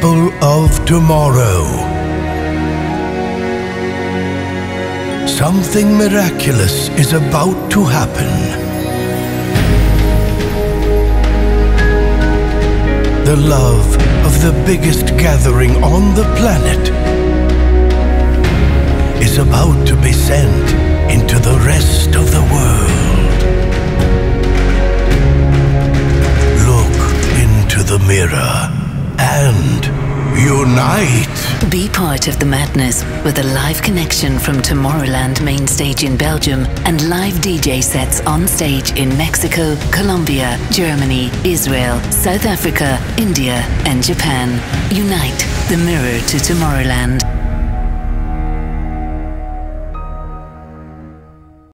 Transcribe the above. people of tomorrow. Something miraculous is about to happen. The love of the biggest gathering on the planet is about to be sent into the rest of the world. Look into the mirror and unite. Be part of the madness with a live connection from Tomorrowland main stage in Belgium and live DJ sets on stage in Mexico, Colombia, Germany, Israel, South Africa, India and Japan. Unite, the mirror to Tomorrowland.